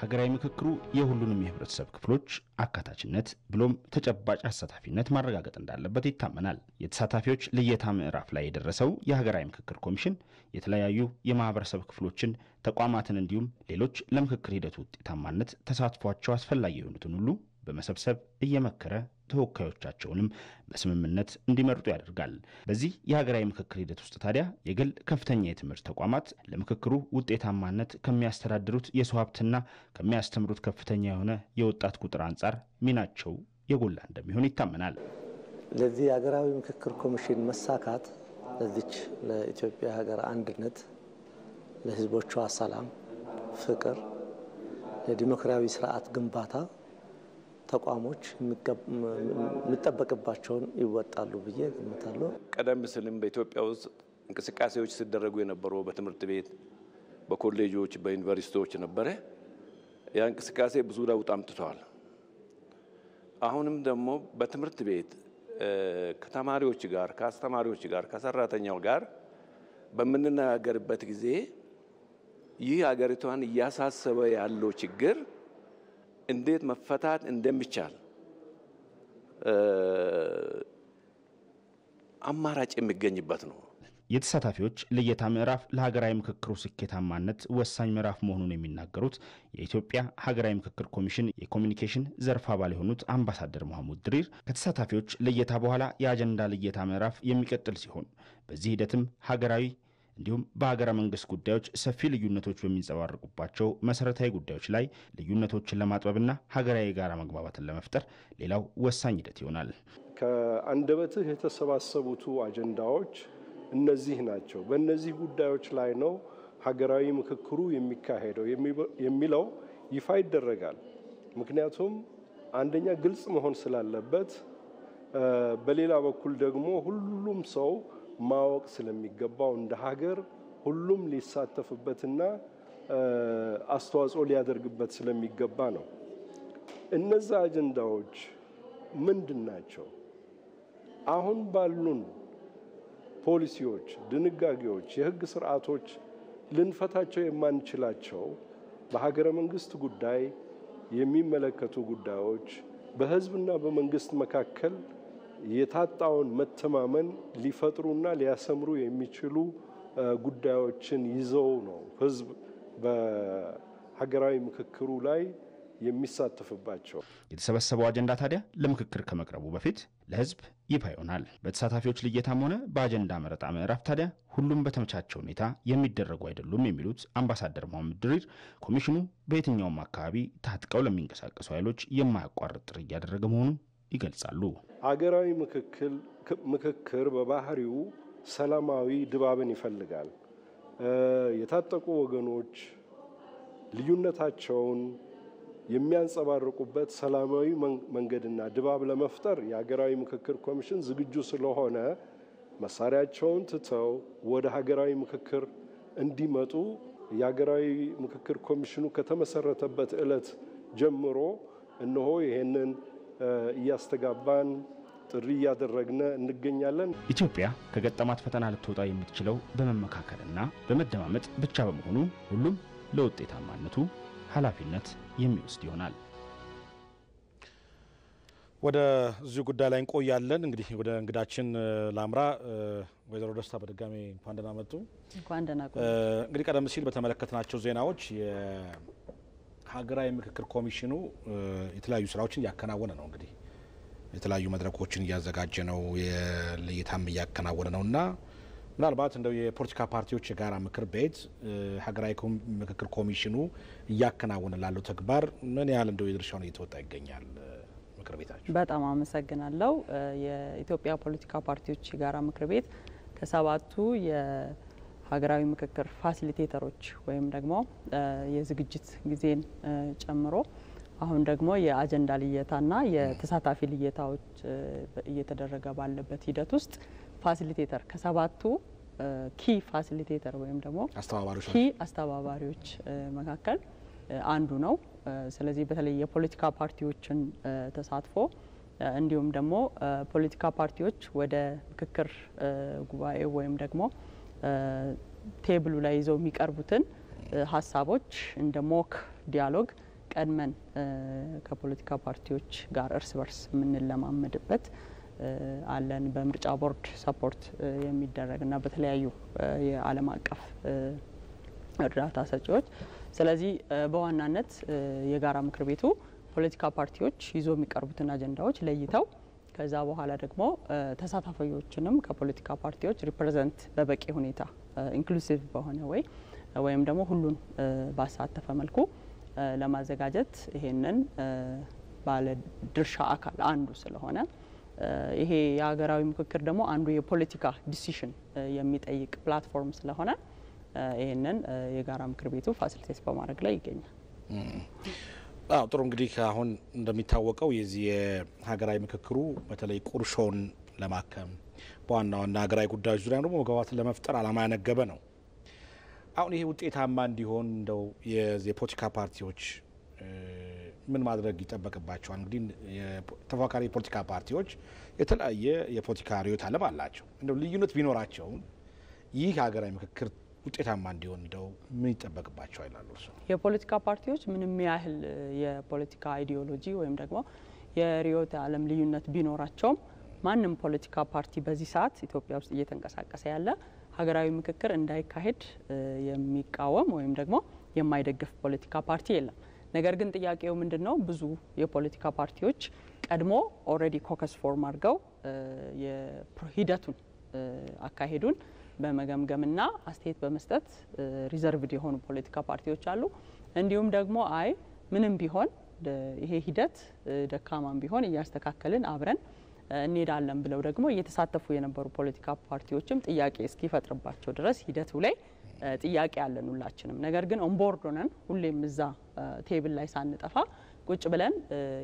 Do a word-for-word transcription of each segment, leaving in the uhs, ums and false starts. ሀገራዊ ምክክሩ የሁሉንም የህብረተሰብ ክፍሎች አካታችነት ብሎም ተጨባጭ አሳታፊነት ማረጋገጥ እንዳለበት ይታመናል። የተሳታፊዎች ለየታ ምዕራፍ ላይ የደረሰው የሀገራዊ ምክክር ኮሚሽን የተለያዩ የማህበረሰብ ክፍሎችን ተቋማትን እንዲሁም ሌሎች ለምክክር ሂደቱ ውጤታማነት ተሳትፏቸው አስፈላጊ የሆኑትን ሁሉ በመሰብሰብ እየመከረ ተወካዮቻቸውንም በስምምነት እንዲመርጡ ያደርጋል። በዚህ የሀገራዊ ምክክር ሂደት ውስጥ ታዲያ የግል ከፍተኛ የትምህርት ተቋማት ለምክክሩ ውጤታማነት ከሚያስተዳድሩት የሰው ሀብትና ከሚያስተምሩት ከፍተኛ የሆነ የወጣት ቁጥር አንፃር ሚናቸው የጎላ እንደሚሆን ይታመናል። ለዚህ የሀገራዊ ምክክር ኮሚሽን መሳካት ለዚች ለኢትዮጵያ ሀገር አንድነት፣ ለህዝቦቿ ሰላም፣ ፍቅር፣ የዲሞክራሲያዊ ስርዓት ግንባታ ተቋሞች ምጠበቅባቸውን ይወጣሉ ብዬ ገምታለሁ። ቀደም ሲልም በኢትዮጵያ ውስጥ እንቅስቃሴዎች ሲደረጉ የነበረው በትምህርት ቤት፣ በኮሌጆች፣ በዩኒቨርሲቲዎች ነበረ። ያ እንቅስቃሴ ብዙ ለውጥ አምጥቷል። አሁንም ደግሞ በትምህርት ቤት ከተማሪዎች ጋር፣ ከአስተማሪዎች ጋር፣ ከሰራተኛው ጋር በምንነጋገርበት ጊዜ ይህ ሀገሪቷን እያሳሰበ ያለው ችግር እንዴት መፈታት እንደሚቻል አማራጭ የሚገኝበት ነው። የተሳታፊዎች ለየታ ምዕራፍ ለሀገራዊ ምክክሩ ስኬታማነት ወሳኝ ምዕራፍ መሆኑን የሚናገሩት የኢትዮጵያ ሀገራዊ ምክክር ኮሚሽን የኮሙኒኬሽን ዘርፍ አባል የሆኑት አምባሳደር መሐመድ ድሪር ከተሳታፊዎች ለየታ በኋላ የአጀንዳ ለየታ ምዕራፍ የሚቀጥል ሲሆን በዚህ ሂደትም ሀገራዊ እንዲሁም በአገራ መንግስት ጉዳዮች ሰፊ ልዩነቶች በሚንጸባረቁባቸው መሰረታዊ ጉዳዮች ላይ ልዩነቶችን ለማጥበብና ሀገራዊ ጋራ መግባባትን ለመፍጠር ሌላው ወሳኝ ሂደት ይሆናል። ከአንደበትህ የተሰባሰቡት አጀንዳዎች እነዚህ ናቸው፣ በእነዚህ ጉዳዮች ላይ ነው ሀገራዊ ምክክሩ የሚካሄደው የሚለው ይፋ ይደረጋል። ምክንያቱም አንደኛ ግልጽ መሆን ስላለበት፣ በሌላ በኩል ደግሞ ሁሉም ሰው ማወቅ ስለሚገባው እንደ ሀገር ሁሉም ሊሳተፍበትና አስተዋጽኦ ሊያደርግበት ስለሚገባ ነው። እነዛ አጀንዳዎች ምንድናቸው? አሁን ባሉን ፖሊሲዎች፣ ድንጋጌዎች፣ የህግ ስርዓቶች ልንፈታቸው የማንችላቸው በሀገረ መንግስት ጉዳይ የሚመለከቱ ጉዳዮች በህዝብና በመንግስት መካከል የታጣውን መተማመን ሊፈጥሩና ሊያሰምሩ የሚችሉ ጉዳዮችን ይዘው ነው ህዝብ በሀገራዊ ምክክሩ ላይ የሚሳተፍባቸው። የተሰበሰበው አጀንዳ ታዲያ ለምክክር ከመቅረቡ በፊት ለህዝብ ይፋ ይሆናል። በተሳታፊዎች ለየታም ሆነ በአጀንዳ መረጣ ምዕራፍ ታዲያ ሁሉም በተመቻቸው ሁኔታ የሚደረጉ አይደሉም የሚሉት አምባሳደር መሐመድ ድሪር ኮሚሽኑ በየትኛውም አካባቢ ታጥቀው ለሚንቀሳቀሱ ኃይሎች የማያቋርጥ ጥሪ እያደረገ መሆኑን ይገልጻሉ። ሀገራዊ ምክክል ምክክር በባህሪው ሰላማዊ ድባብን ይፈልጋል። የታጠቁ ወገኖች ልዩነታቸውን የሚያንጸባርቁበት ሰላማዊ መንገድና ድባብ ለመፍጠር የሀገራዊ ምክክር ኮሚሽን ዝግጁ ስለሆነ መሳሪያቸውን ትተው ወደ ሀገራዊ ምክክር እንዲመጡ የሀገራዊ ምክክር ኮሚሽኑ ከተመሰረተበት ዕለት ጀምሮ እነሆ ይሄንን ያስተጋባን ጥሪ ያደረግነ እንገኛለን። ኢትዮጵያ ከገጠማት ፈተና ልትወጣ የምትችለው በመመካከልና በመደማመጥ ብቻ በመሆኑ ሁሉም ለውጤታማነቱ ኃላፊነት የሚወስድ ይሆናል። ወደ እዚህ ጉዳይ ላይ እንቆያለን። እንግዲህ ወደ እንግዳችን ላምራ። ወይዘሮ ደስታ በድጋሚ እንኳን ደህና መጡ። እንኳን ደህና ቆዩ። እንግዲህ ቀደም ሲል በተመለከትናቸው ዜናዎች ሀገራዊ ምክክር ኮሚሽኑ የተለያዩ ስራዎችን ያከናወነ ነው። እንግዲህ የተለያዩ መድረኮችን እያዘጋጀ ነው፣ ለየታም እያከናወነ ነውና ምናልባት እንደው የፖለቲካ ፓርቲዎች የጋራ ምክር ቤት ሀገራዊ ምክክር ኮሚሽኑ እያከናወነ ላለው ተግባር ምን ያህል እንደው የድርሻውን እየተወጣ ይገኛል? ምክር ቤታችን በጣም አመሰግናለሁ። የኢትዮጵያ ፖለቲካ ፓርቲዎች የጋራ ምክር ቤት ከሰባቱ የ ሀገራዊ ምክክር ፋሲሊቴተሮች ወይም ደግሞ የዝግጅት ጊዜን ጨምሮ አሁን ደግሞ የአጀንዳ ልየታና የተሳታፊ ልየታዎች እየተደረገ ባለበት ሂደት ውስጥ ፋሲሊቴተር ከሰባቱ ኪ ፋሲሊቴተር ወይም ደግሞ ኪ አስተባባሪዎች መካከል አንዱ ነው። ስለዚህ በተለይ የፖለቲካ ፓርቲዎችን ተሳትፎ እንዲሁም ደግሞ ፖለቲካ ፓርቲዎች ወደ ምክክር ጉባኤ ወይም ደግሞ ቴብሉ ላይ ይዘው የሚቀርቡትን ሀሳቦች እንደ ሞክ ዲያሎግ ቀድመን ከፖለቲካ ፓርቲዎች ጋር እርስ በርስ ምን ለማመድበት አለን በምርጫ ቦርድ ሰፖርት የሚደረግና በተለያዩ የዓለም አቀፍ እርዳታ ሰጪዎች ስለዚህ በዋናነት የጋራ ምክር ቤቱ ፖለቲካ ፓርቲዎች ይዞ የሚቀርቡትን አጀንዳዎች ለይተው ከዛ በኋላ ደግሞ ተሳታፊዎችንም ከፖለቲካ ፓርቲዎች ሪፕሬዘንት በበቂ ሁኔታ ኢንክሉሲቭ በሆነ ወይ ወይም ደግሞ ሁሉን ባሳተፈ መልኩ ለማዘጋጀት ይሄንን ባለ ድርሻ አካል አንዱ ስለሆነ ይሄ ያገራዊ ምክክር ደግሞ አንዱ የፖለቲካ ዲሲዥን የሚጠይቅ ፕላትፎርም ስለሆነ ይሄንን የጋራ ምክር ቤቱ ፋሲሊቴት በማድረግ ላይ ይገኛል። አዎ ጥሩ እንግዲህ አሁን እንደሚታወቀው የዚህ የሀገራዊ ምክክሩ በተለይ ቁርሾን ለማከም በዋና ዋና ሀገራዊ ጉዳዮች ዙሪያ ደግሞ መግባባትን ለመፍጠር ዓላማ ያነገበ ነው። አሁን ይሄ ውጤታማ እንዲሆን እንደው የፖለቲካ ፓርቲዎች ምን ማድረግ ይጠበቅባቸዋል? እንግዲህ የተፎካካሪ የፖለቲካ ፓርቲዎች የተለያየ የፖለቲካ ርዕዮተ ዓለም አላቸው። እንደው ልዩነት ቢኖራቸውም ይህ ሀገራዊ ምክክር ውጤታማ እንዲሆን እንደው ምን ይጠበቅባቸዋል? አላልኩ የፖለቲካ ፓርቲዎች ምንም ያህል የፖለቲካ አይዲዮሎጂ ወይም ደግሞ የርዕዮተ ዓለም ልዩነት ቢኖራቸውም ማንም ፖለቲካ ፓርቲ በዚህ ሰዓት ኢትዮጵያ ውስጥ እየተንቀሳቀሰ ያለ ሀገራዊ ምክክር እንዳይካሄድ የሚቃወም ወይም ደግሞ የማይደግፍ ፖለቲካ ፓርቲ የለም። ነገር ግን ጥያቄው ምንድነው? ብዙ የፖለቲካ ፓርቲዎች ቀድሞ ኦሬዲ ኮከስ ፎርም አድርገው የሂደቱን አካሄዱን በመገምገምና አስተያየት በመስጠት ሪዘርቭድ የሆኑ ፖለቲካ ፓርቲዎች አሉ። እንዲሁም ደግሞ አይ ምንም ቢሆን ይሄ ሂደት ደካማም ቢሆን እያስተካከልን አብረን እንሄዳለን ብለው ደግሞ እየተሳተፉ የነበሩ ፖለቲካ ፓርቲዎችም ጥያቄ እስኪፈጥርባቸው ድረስ ሂደቱ ላይ ጥያቄ ያለን ሁላችንም ነገር ግን ኦን ቦርድ ሆነን ሁሌም እዛ ቴብል ላይ ሳንጠፋ ቁጭ ብለን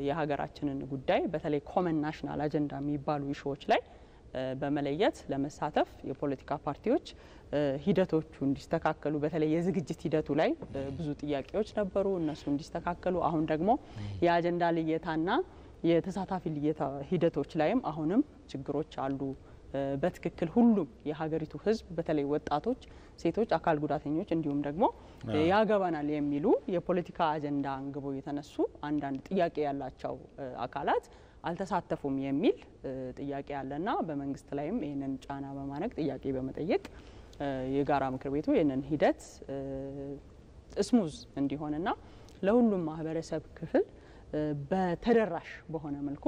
የሀገራችንን ጉዳይ በተለይ ኮመን ናሽናል አጀንዳ የሚባሉ ኢሹዎች ላይ በመለየት ለመሳተፍ የፖለቲካ ፓርቲዎች ሂደቶቹ እንዲስተካከሉ በተለይ የዝግጅት ሂደቱ ላይ ብዙ ጥያቄዎች ነበሩ እነሱ እንዲስተካከሉ አሁን ደግሞ የአጀንዳ ልየታና የተሳታፊ ልየታ ሂደቶች ላይም አሁንም ችግሮች አሉ። በትክክል ሁሉም የሀገሪቱ ህዝብ በተለይ ወጣቶች፣ ሴቶች፣ አካል ጉዳተኞች እንዲሁም ደግሞ ያገባናል የሚሉ የፖለቲካ አጀንዳ አንግቦ የተነሱ አንዳንድ ጥያቄ ያላቸው አካላት አልተሳተፉም የሚል ጥያቄ አለና በመንግስት ላይም ይሄንን ጫና በማድረግ ጥያቄ በመጠየቅ የጋራ ምክር ቤቱ ይሄንን ሂደት ስሙዝ እንዲሆንና ለሁሉም ማህበረሰብ ክፍል በተደራሽ በሆነ መልኩ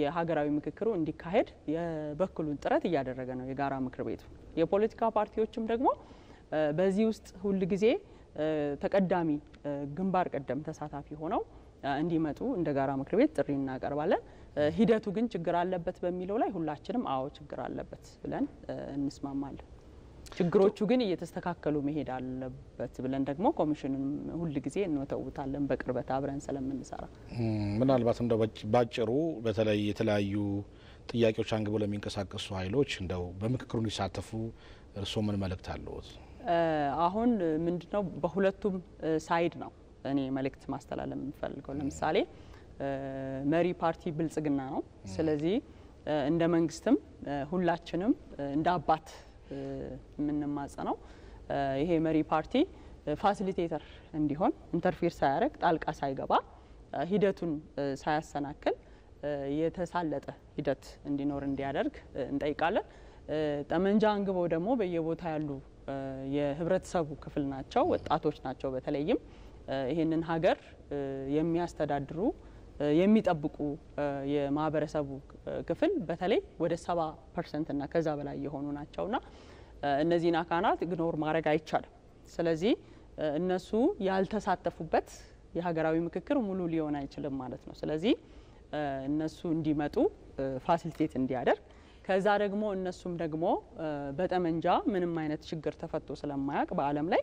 የሀገራዊ ምክክሩ እንዲካሄድ የበኩሉን ጥረት እያደረገ ነው የጋራ ምክር ቤቱ። የፖለቲካ ፓርቲዎችም ደግሞ በዚህ ውስጥ ሁሉ ጊዜ ተቀዳሚ ግንባር ቀደም ተሳታፊ ሆነው እንዲመጡ እንደ ጋራ ምክር ቤት ጥሪ እናቀርባለን። ሂደቱ ግን ችግር አለበት በሚለው ላይ ሁላችንም አዎ ችግር አለበት ብለን እንስማማለን። ችግሮቹ ግን እየተስተካከሉ መሄድ አለበት ብለን ደግሞ ኮሚሽኑን ሁሉ ጊዜ እንወተውታለን በቅርበት አብረን ስለምንሰራ። ምናልባት እንደው ባጭሩ በተለይ የተለያዩ ጥያቄዎች አንግበው ለሚንቀሳቀሱ ኃይሎች እንደው በምክክሩ እንዲሳተፉ እርስዎ ምን መልእክት አለዎት? አሁን ምንድነው በሁለቱም ሳይድ ነው እኔ መልእክት ማስተላለፍ የምፈልገው። ለምሳሌ መሪ ፓርቲ ብልጽግና ነው። ስለዚህ እንደ መንግስትም ሁላችንም እንደ አባት የምንማጸነው ይሄ መሪ ፓርቲ ፋሲሊቴተር እንዲሆን ኢንተርፌር ሳያደርግ ጣልቃ ሳይገባ ሂደቱን ሳያሰናክል የተሳለጠ ሂደት እንዲኖር እንዲያደርግ እንጠይቃለን። ጠመንጃ አንግበው ደግሞ በየቦታ ያሉ የህብረተሰቡ ክፍል ናቸው፣ ወጣቶች ናቸው። በተለይም ይሄንን ሀገር የሚያስተዳድሩ የሚጠብቁ የማህበረሰቡ ክፍል በተለይ ወደ ሰባ ፐርሰንት እና ከዛ በላይ የሆኑ ናቸውና እነዚህን አካላት ኢግኖር ማድረግ አይቻልም። ስለዚህ እነሱ ያልተሳተፉበት የሀገራዊ ምክክር ሙሉ ሊሆን አይችልም ማለት ነው። ስለዚህ እነሱ እንዲመጡ ፋሲሊቴት እንዲያደርግ ከዛ ደግሞ እነሱም ደግሞ በጠመንጃ ምንም አይነት ችግር ተፈቶ ስለማያውቅ በአለም ላይ